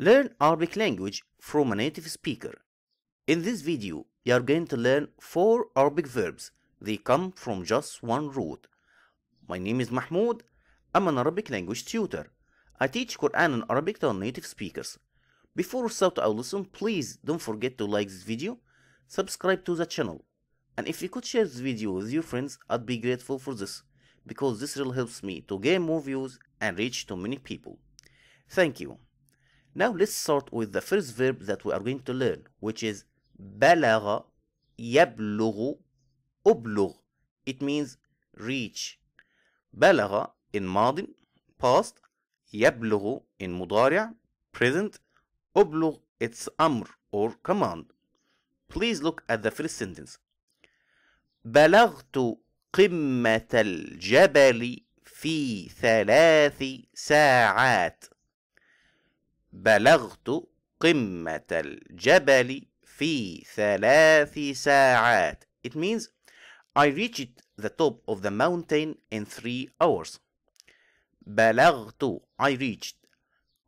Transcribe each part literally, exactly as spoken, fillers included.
Learn Arabic language from a native speaker. In this video, you are going to learn four Arabic verbs. They come from just one root. My name is Mahmoud. I'm an Arabic language tutor. I teach Quran and Arabic to native speakers. Before we start our lesson, please don't forget to like this video, subscribe to the channel, and if you could share this video with your friends, I'd be grateful for this, because this really helps me to gain more views and reach to many people. Thank you. Now let's start with the first verb that we are going to learn, which is بلغ يبلغ أبلغ. It means reach. بلغ in ماضي past, يبلغ in مضارع present, أبلغ it's أمر or command. Please look at the first sentence. بلغت قمة الجبل في ثلاث ساعات. بلغت قمة الجبل في ثلاث ساعات. It means I reached the top of the mountain in three hours. بلغت I reached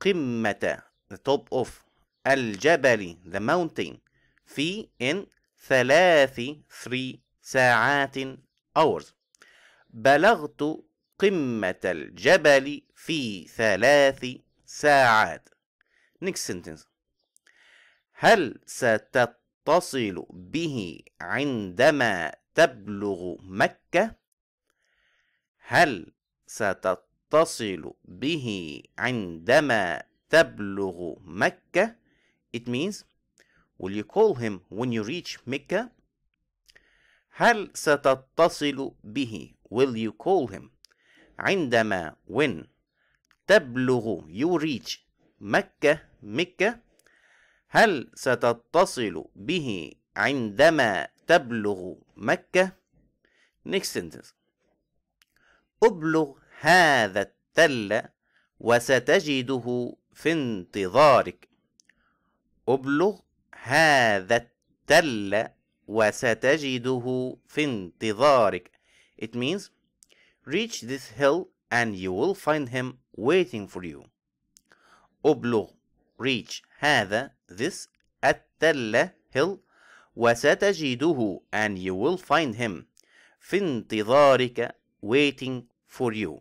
قمة the top of الجبل the mountain في in ثلاث three ساعات hours. بلغت قمة الجبل في ثلاث ساعات. Next sentence. هل ستتصل به عندما تبلغ مكة؟ هل ستتصل به عندما تبلغ مكة؟ It means will you call him when you reach Mecca? هل ستتصل به will you call him عندما when تبلغ you reach مكة مكة. هل ستتصل به عندما تبلغ مكة؟ Next sentence. أبلغ هذا التل وستجده في انتظارك. أبلغ هذا التل وستجده في انتظارك. It means reach this hill and you will find him waiting for you. أبلغ reach هذا this التل hill وستجده and you will find him في انتظارك waiting for you.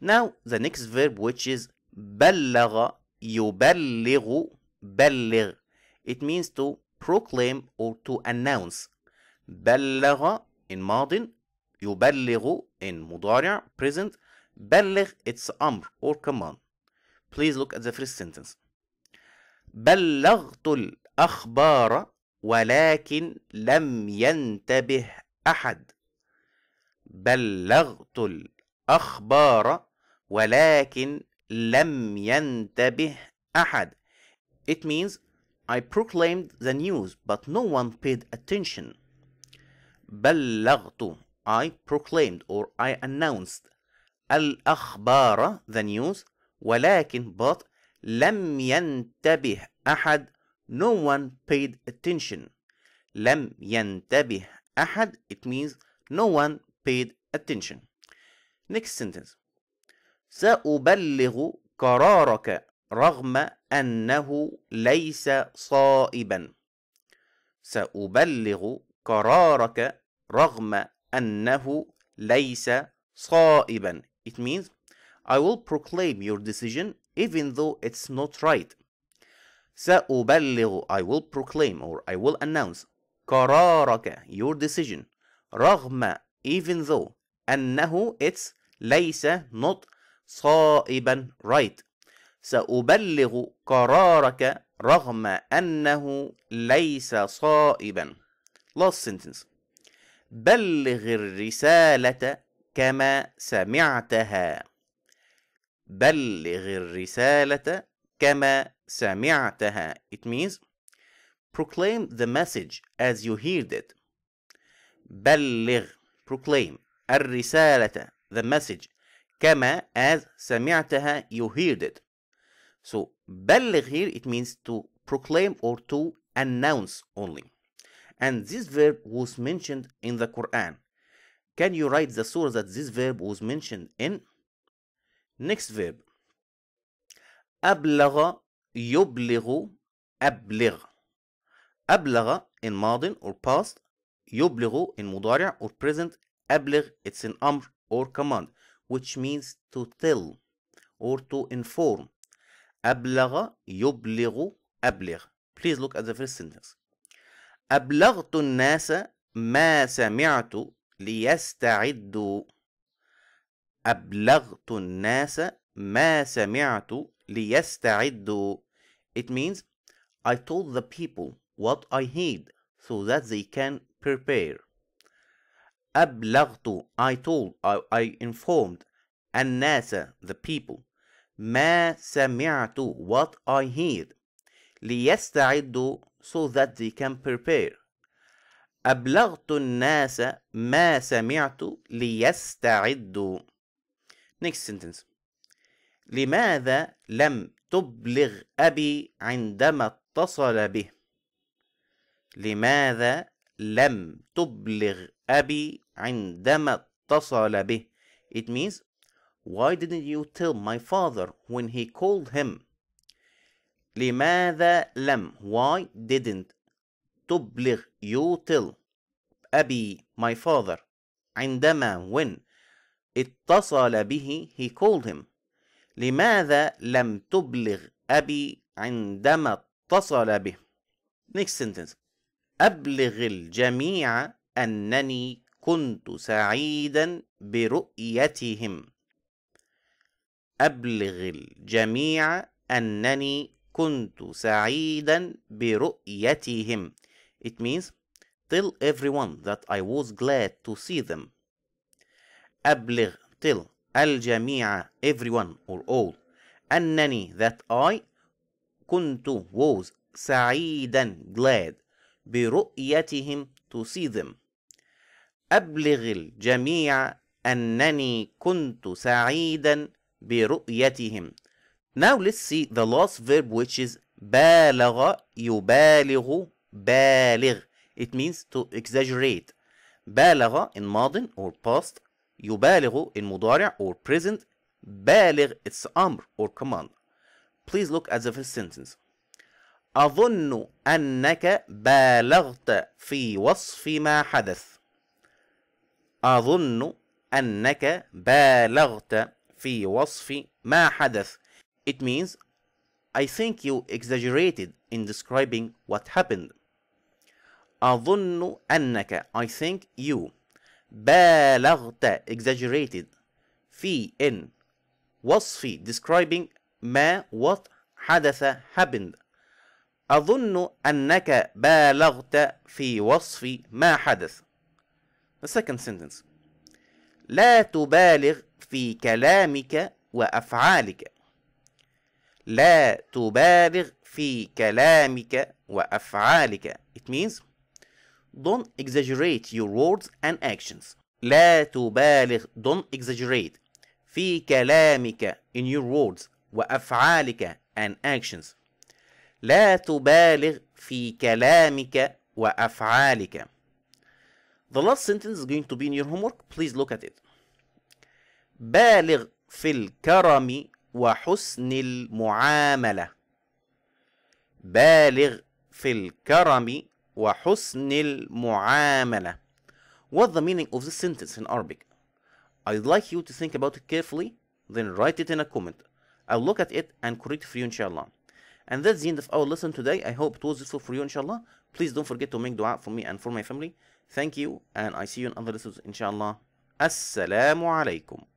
Now the next verb, which is بلغ يبلغ بلغ. It means to proclaim or to announce. بلغ in ماضٍ, يبلغ in مضارع present, بلغ it's أمر or command. Please look at the first sentence. بلغت الأخبار ولكن لم ينتبه أحد. بلغت الأخبار ولكن لم ينتبه أحد. It means I proclaimed the news but no one paid attention. بلغت I proclaimed or I announced. الأخبار the news. ولكن but لم ينتبه أحد no one paid attention. لم ينتبه أحد it means no one paid attention. Next sentence. سأبلغ قرارك رغم أنه ليس صائبا. سأبلغ قرارك رغم أنه ليس صائبا. It means I will proclaim your decision even though it's not right. سأبلغ I will proclaim or I will announce قرارك your decision رغم even though أنه it's ليس not صائبا right. سأبلغ قرارك رغم أنه ليس صائبا. Last sentence. بلغ الرسالة كما سمعتها. بلغ الرسالة كما سمعتها. It means proclaim the message as you heard it. بلغ proclaim الرسالة the message كما as سمعتها you heard it. So بلغ here it means to proclaim or to announce only. And this verb was mentioned in the Quran. Can you write the surah that this verb was mentioned in? Next verb. أبلغ يبلغ أبلغ. أبلغ in ماض or past. يبلغ in مضارع or present. أبلغ it's an أمر or command which means to tell or to inform. أبلغ يبلغ أبلغ. Please look at the first sentence. أبلغت الناس ما سمعت ليستعدوا. أبلغت الناس ما سمعت ليستعدوا. It means I told the people what I heard so that they can prepare. أبلغت I told I, I informed الناس the people ما سمعت what I heard ليستعدوا so that they can prepare. أبلغت الناس ما سمعت ليستعدوا. Next sentence. لماذا لم تبلغ أبي عندما اتصل به؟ لماذا لم تبلغ أبي عندما اتصل به؟ It means why didn't you tell my father when he called him? لماذا لم why didn't تبلغ you tell أبي my father عندما when اتصل به he called him. لماذا لم تبلغ أبي عندما اتصل به؟ Next sentence. أبلغ الجميع أنني كنت سعيدا برؤيتهم. أبلغ الجميع أنني كنت سعيدا برؤيتهم. It means tell everyone that I was glad to see them. أبلغ tell الجميع everyone or all أنني that I كنت was سعيدا glad برؤيتهم to see them. أبلغ الجميع أنني كنت سعيدا برؤيتهم. Now let's see the last verb which is بالغ يبالغ بالغ. It means to exaggerate. بالغ in modern or past. يبالغ in مضارع or present. بالغ it's أمر or command. Please look at the first sentence. أظن أنك بالغت في وصف ما حدث. أظن أنك بالغت في وصف ما حدث. It means I think you exaggerated in describing what happened. أظن أنك I think you بالغت exaggerated في in وصف describing ما what حدث happened. أظن أنك بالغت في وصف ما حدث. The second sentence. لا تبالغ في كلامك وأفعالك. لا تبالغ في كلامك وأفعالك. It means don't exaggerate your words and actions. لا تبالغ don't exaggerate في كلامك in your words وأفعالك and actions. لا تبالغ في كلامك وأفعالك. The last sentence is going to be in your homework. Please look at it. بالغ في الكرم وحسن المعاملة. بالغ في الكرم وحسن المعاملة. What's the meaning of this sentence in Arabic? I'd like you to think about it carefully, then write it in a comment. I'll look at it and correct it for you inshallah. And that's the end of our lesson today. I hope it was useful for you inshallah. Please don't forget to make dua for me and for my family. Thank you, and I see you in other lessons inshallah. Assalamu alaikum.